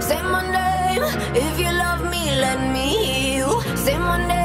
Say my name. If you love me, let me hear you. Say my name.